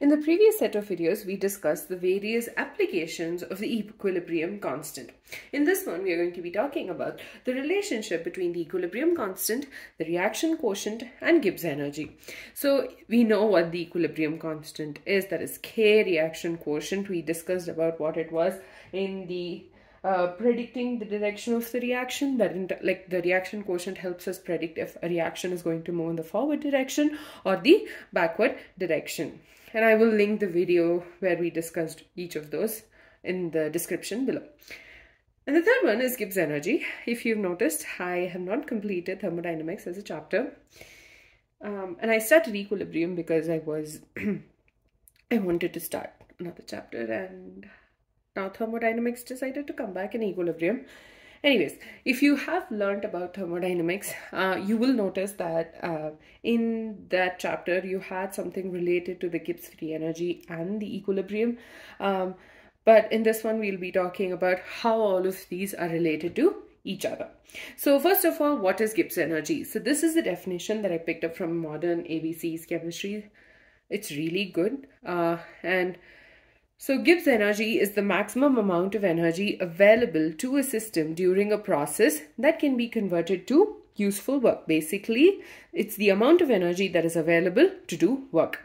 In the previous set of videos, we discussed the various applications of the equilibrium constant. In this one, we are going to be talking about the relationship between the equilibrium constant, the reaction quotient, and Gibbs energy. So we know what the equilibrium constant is, that is K reaction quotient. We discussed about what it was in the predicting the direction of the reaction, the reaction quotient helps us predict if a reaction is going to move in the forward direction or the backward direction. And I will link the video where we discussed each of those in the description below. And the third one is Gibbs energy. If you've noticed, I have not completed thermodynamics as a chapter. And I started equilibrium because I wanted to start another chapter, and now thermodynamics decided to come back in equilibrium. Anyways, if you have learned about thermodynamics, you will notice that in that chapter you had something related to the Gibbs free energy and the equilibrium. But in this one, we'll be talking about how all of these are related to each other. So first of all, what is Gibbs energy? So this is the definition that I picked up from Modern ABC's chemistry. It's really good. So Gibbs energy is the maximum amount of energy available to a system during a process that can be converted to useful work. Basically, it's the amount of energy that is available to do work.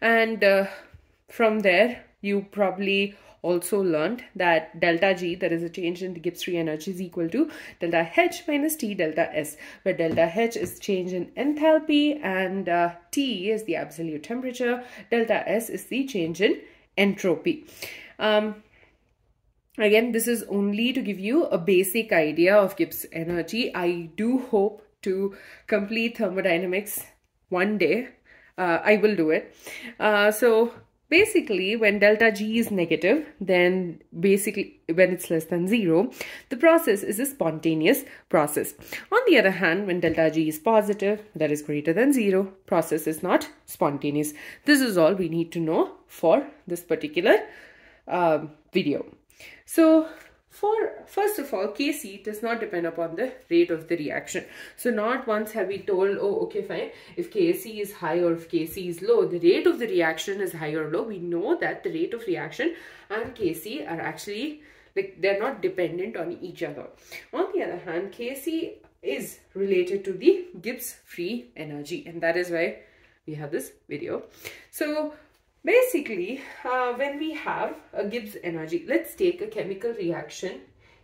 And from there, you probably also learned that delta G, that is a change in the Gibbs free energy, is equal to delta H minus T delta S, where delta H is change in enthalpy and T is the absolute temperature, delta S is the change in entropy. Again, this is only to give you a basic idea of Gibbs energy. I do hope to complete thermodynamics one day. I will do it. So basically, when delta G is negative, then basically when it's less than zero, the process is a spontaneous process. On the other hand, when delta G is positive, that is greater than zero, process is not spontaneous. This is all we need to know for this particular video. So first of all, Kc does not depend upon the rate of the reaction. So not once have we told, oh, okay, fine, if Kc is high or if Kc is low, the rate of the reaction is high or low. We know that the rate of reaction and Kc are actually, like, they're not dependent on each other. On the other hand, Kc is related to the Gibbs free energy, and that is why we have this video. So basically, when we have a Gibbs energy, let's take a chemical reaction.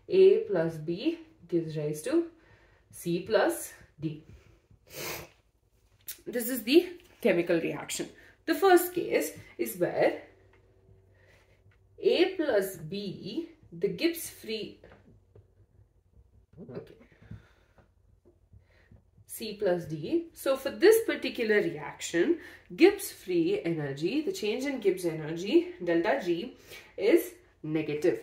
A plus B gives rise to C plus D. This is the chemical reaction. The first case is where A plus B, the Gibbs free, okay, C plus D. So for this particular reaction, Gibbs free energy, the change in Gibbs energy, delta G, is negative.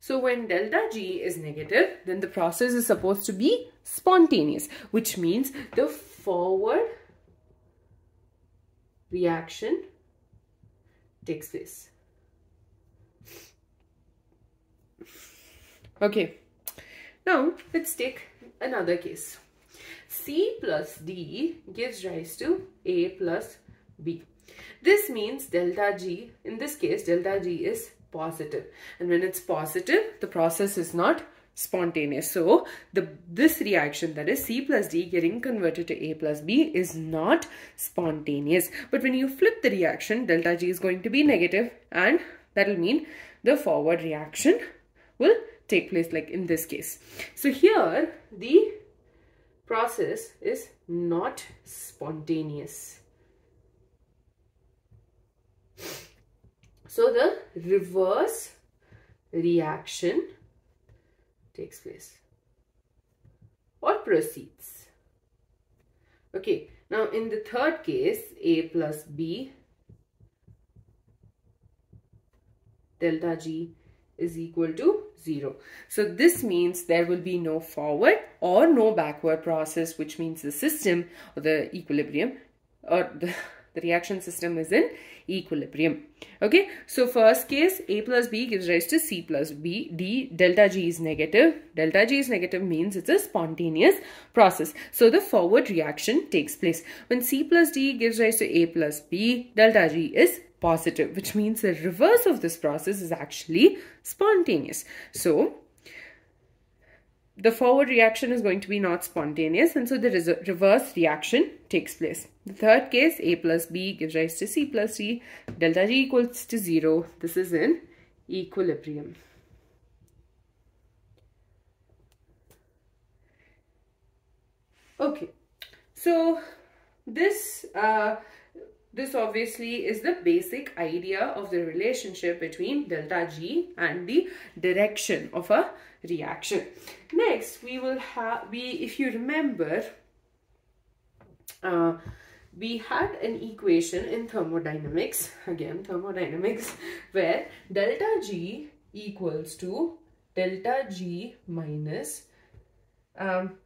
So when delta G is negative, then the process is supposed to be spontaneous, which means the forward reaction takes place. Okay, now let's take another case. C plus D gives rise to A plus B. This means delta G, in this case, delta G is positive. And when it's positive, the process is not spontaneous. So this reaction, that is C plus D getting converted to A plus B, is not spontaneous. But when you flip the reaction, delta G is going to be negative, and that will mean the forward reaction will take place, like in this case. So here the process is not spontaneous. So the reverse reaction takes place or proceeds. Okay, now in the third case, A plus B, delta G is equal to zero. So this means there will be no forward or no backward process, which means the system or the equilibrium or the The reaction system is in equilibrium. Okay, so first case, A plus B gives rise to C plus B, D, delta G is negative. Delta G is negative means it's a spontaneous process. So the forward reaction takes place. When C plus D gives rise to A plus B, delta G is positive, which means the reverse of this process is actually spontaneous. So the forward reaction is going to be not spontaneous, and so the reverse reaction takes place. The third case, A plus B gives rise to C plus D, delta G equals to 0. This is in equilibrium. Okay, so this obviously is the basic idea of the relationship between delta G and the direction of a reaction. Next, we will have, if you remember, we had an equation in thermodynamics, again thermodynamics, where delta G equals to delta G minus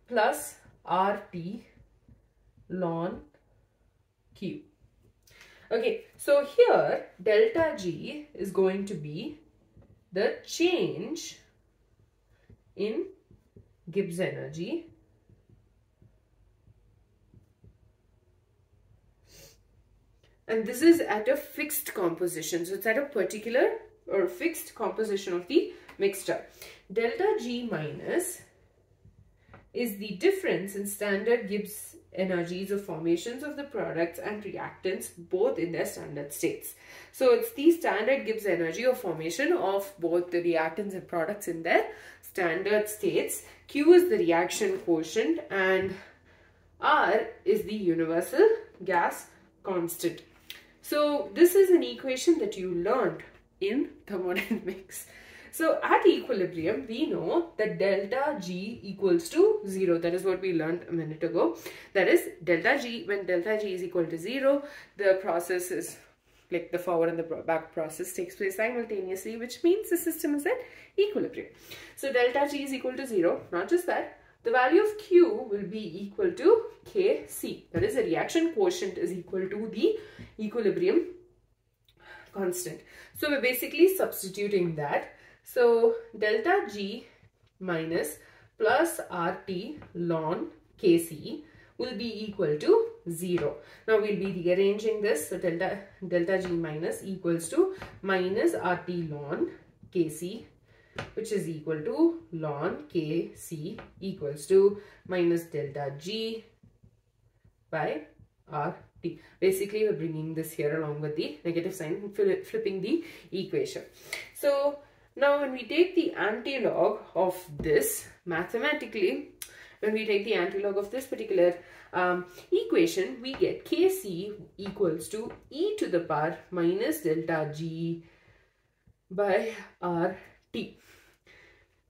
plus RT ln Q. Okay, so here delta G is going to be the change in Gibbs energy and this is at a fixed composition, so it's at a particular or fixed composition of the mixture. Delta G minus is the difference in standard Gibbs energies of formations of the products and reactants both in their standard states. So it's the standard Gibbs energy of formation of both the reactants and products in their standard states. Q is the reaction quotient and R is the universal gas constant. So this is an equation that you learned in thermodynamics. So at equilibrium, we know that delta G equals to 0. That is what we learned a minute ago. That is delta G, when delta G is equal to 0, the process is like the forward and the back process takes place simultaneously, which means the system is at equilibrium. So delta G is equal to 0. Not just that, the value of Q will be equal to Kc. That is the reaction quotient is equal to the equilibrium constant. So we're basically substituting that. So delta G minus plus RT ln Kc will be equal to 0. Now we'll be rearranging this. So delta G minus equals to minus RT ln Kc, which is equal to ln Kc equals to minus delta G by RT. Basically we're bringing this here along with the negative sign and flipping the equation. So now when we take the antilog of this, mathematically, when we take the antilog of this particular equation, we get Kc equals to e to the power minus delta G by RT.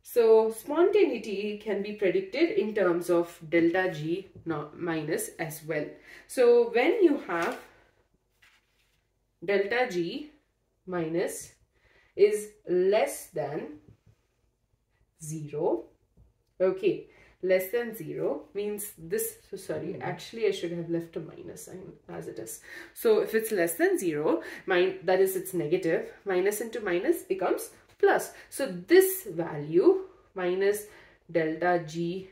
So spontaneity can be predicted in terms of delta G minus as well. So when you have delta G minus is less than 0, okay, less than 0 means this, so sorry, actually I should have left a minus sign as it is. So if it's less than 0, that is it's negative, minus into minus becomes plus. So this value minus delta G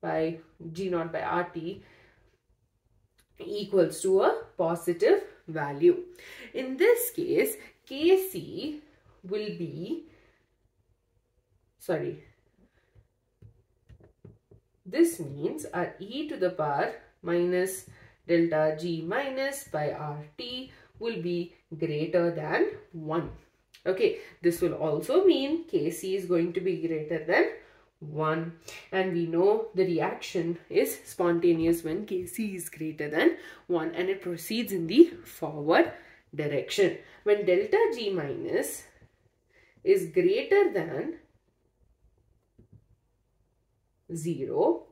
by G naught by RT equals to a positive value. In this case, Kc will be, sorry, this means our e to the power minus delta G minus by RT will be greater than 1. Okay, this will also mean Kc is going to be greater than 1, and we know the reaction is spontaneous when Kc is greater than 1 and it proceeds in the forward direction. When delta G minus is greater than 0,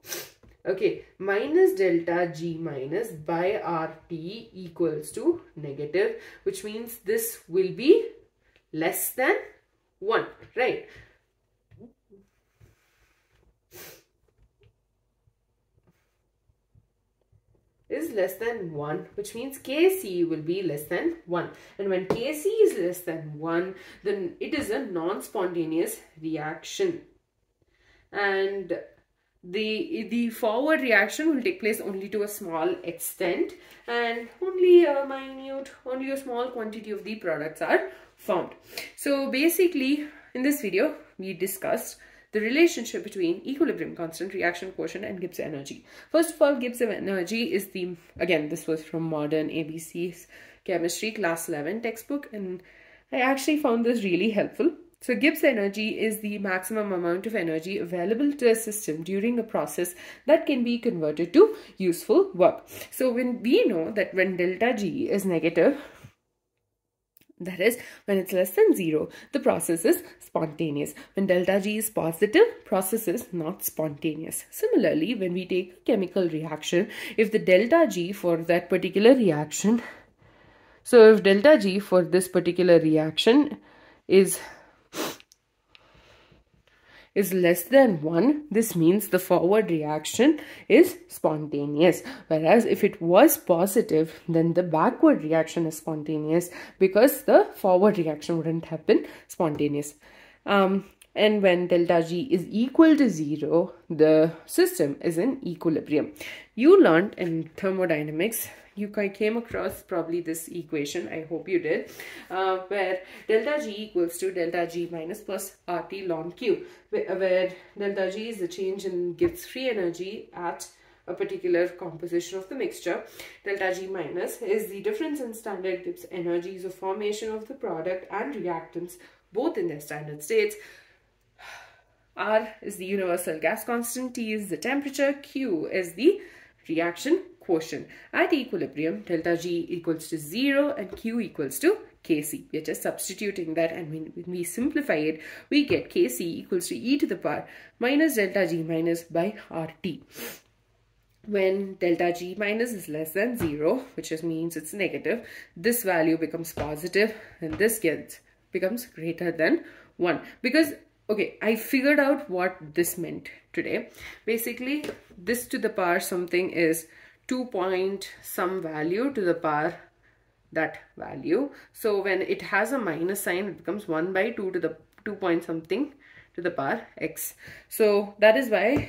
okay, minus delta G minus by RT equals to negative, which means this will be less than 1, right? is less than 1, which means Kc will be less than 1. And when Kc is less than 1, then it is a non-spontaneous reaction. And the forward reaction will take place only to a small extent, and only a minute, only a small quantity of the products are formed. So basically, in this video, we discussed the relationship between equilibrium constant, reaction quotient, and Gibbs energy. First of all, Gibbs energy is the, again, this was from Modern ABC's Chemistry, Class 11 textbook, and I actually found this really helpful. So Gibbs energy is the maximum amount of energy available to a system during a process that can be converted to useful work. So when we know that when delta G is negative, that is, when it's less than 0, the process is spontaneous. When delta G is positive, process is not spontaneous. Similarly, when we take a chemical reaction, if the delta G for that particular reaction, so if delta G for this particular reaction is less than 1, this means the forward reaction is spontaneous. Whereas if it was positive, then the backward reaction is spontaneous because the forward reaction wouldn't have been spontaneous. And when delta G is equal to 0, the system is in equilibrium. You learned in thermodynamics, you came across probably this equation, I hope you did, where delta G equals to delta G minus plus RT ln Q, where delta G is the change in Gibbs free energy at a particular composition of the mixture. Delta G minus is the difference in standard Gibbs energies of formation of the product and reactants, both in their standard states. R is the universal gas constant, T is the temperature, Q is the reaction quotient. At equilibrium, delta G equals to 0 and Q equals to Kc. We are just substituting that, and when we simplify it, we get Kc equals to e to the power minus delta G minus by RT. When delta G minus is less than 0, which just means it's negative, this value becomes positive and this becomes greater than 1. Because okay, I figured out what this meant today. Basically, this to the power something is 2 point some value to the power that value. So when it has a minus sign, it becomes 1 by 2 to the 2 point something to the power x. So that is why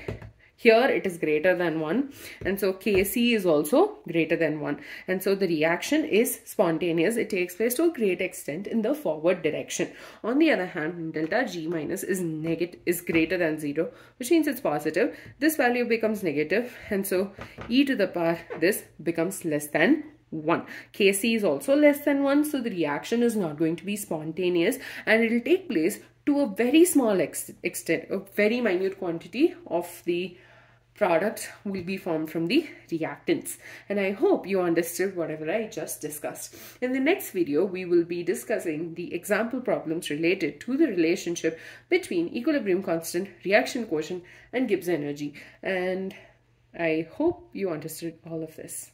here it is greater than 1, and so Kc is also greater than 1, and so the reaction is spontaneous. It takes place to a great extent in the forward direction. On the other hand, delta G minus is greater than 0, which means it's positive. This value becomes negative, and so e to the power this becomes less than 1. Kc is also less than 1, so the reaction is not going to be spontaneous, and it will take place to a very small extent. A very minute quantity of the product will be formed from the reactants. And I hope you understood whatever I just discussed. In the next video, we will be discussing the example problems related to the relationship between equilibrium constant, reaction quotient, and Gibbs energy. And I hope you understood all of this.